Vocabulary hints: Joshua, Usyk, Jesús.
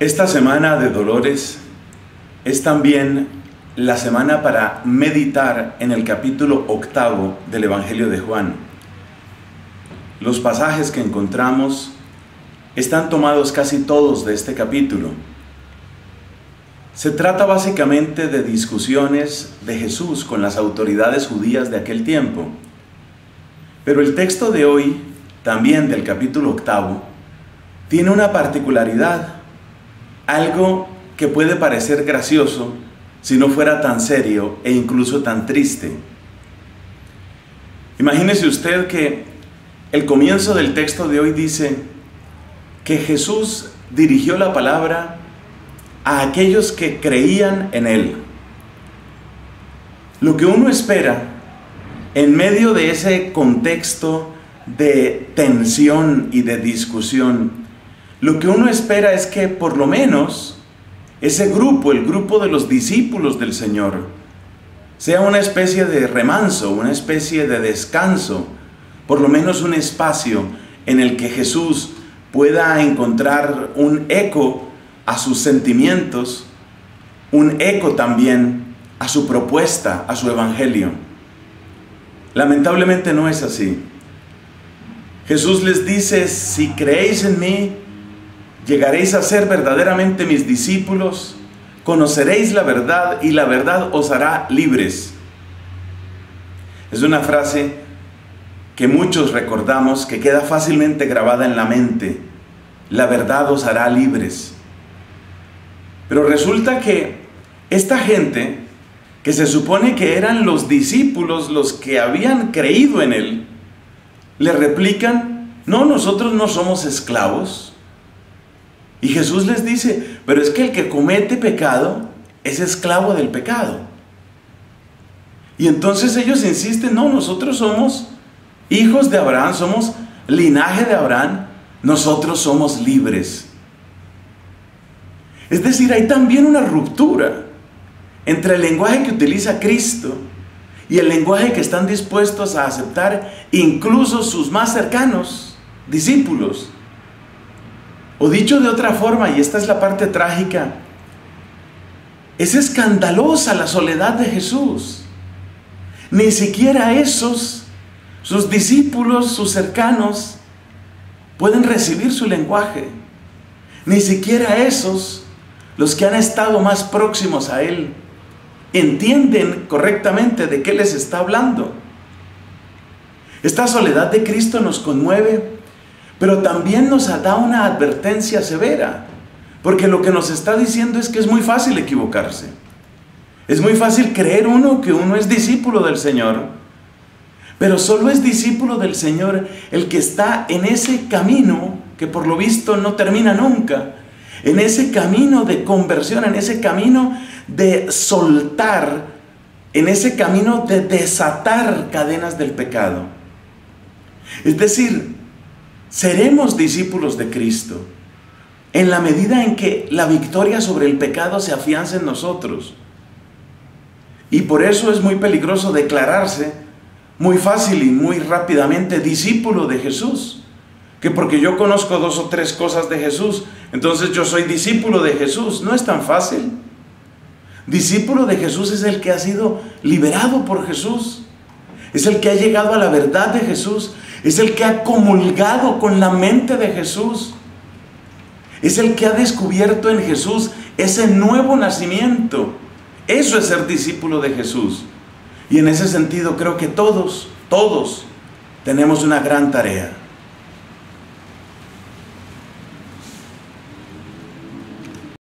Esta semana de Dolores es también la semana para meditar en el capítulo 8 del Evangelio de Juan. Los pasajes que encontramos están tomados casi todos de este capítulo. Se trata básicamente de discusiones de Jesús con las autoridades judías de aquel tiempo. Pero el texto de hoy, también del capítulo 8, tiene una particularidad, algo que puede parecer gracioso si no fuera tan serio e incluso tan triste. Imagínese usted que el comienzo del texto de hoy dice que Jesús dirigió la palabra a aquellos que creían en Él. Lo que uno espera en medio de ese contexto de tensión y de discusión, lo que uno espera es que por lo menos ese grupo, el grupo de los discípulos del Señor, sea una especie de remanso, una especie de descanso, por lo menos un espacio en el que Jesús pueda encontrar un eco a sus sentimientos, un eco también a su propuesta, a su evangelio. Lamentablemente no es así. Jesús les dice: si creéis en mí, llegaréis a ser verdaderamente mis discípulos, conoceréis la verdad y la verdad os hará libres. Es una frase que muchos recordamos, que queda fácilmente grabada en la mente: la verdad os hará libres. Pero resulta que esta gente, que se supone que eran los discípulos, los que habían creído en Él, le replican: no, nosotros no somos esclavos. Y Jesús les dice: pero es que el que comete pecado es esclavo del pecado. Y entonces ellos insisten: no, nosotros somos hijos de Abraham, somos linaje de Abraham, nosotros somos libres. Es decir, hay también una ruptura entre el lenguaje que utiliza Cristo y el lenguaje que están dispuestos a aceptar incluso sus más cercanos discípulos. O dicho de otra forma, y esta es la parte trágica, es escandalosa la soledad de Jesús. Ni siquiera esos, sus discípulos, sus cercanos, pueden recibir su lenguaje. Ni siquiera esos, los que han estado más próximos a Él, entienden correctamente de qué les está hablando. Esta soledad de Cristo nos conmueve, pero también nos da una advertencia severa, porque lo que nos está diciendo es que es muy fácil equivocarse. Es muy fácil creer uno que uno es discípulo del Señor, pero solo es discípulo del Señor el que está en ese camino que por lo visto no termina nunca, en ese camino de conversión, en ese camino de soltar, en ese camino de desatar cadenas del pecado. Es decir, seremos discípulos de Cristo en la medida en que la victoria sobre el pecado se afiance en nosotros. Y por eso es muy peligroso declararse muy fácil y muy rápidamente discípulo de Jesús. Que porque yo conozco 2 o 3 cosas de Jesús, entonces yo soy discípulo de Jesús. No es tan fácil. Discípulo de Jesús es el que ha sido liberado por Jesús. Es el que ha llegado a la verdad de Jesús. Es el que ha comulgado con la mente de Jesús. Es el que ha descubierto en Jesús ese nuevo nacimiento. Eso es ser discípulo de Jesús. Y en ese sentido creo que todos tenemos una gran tarea.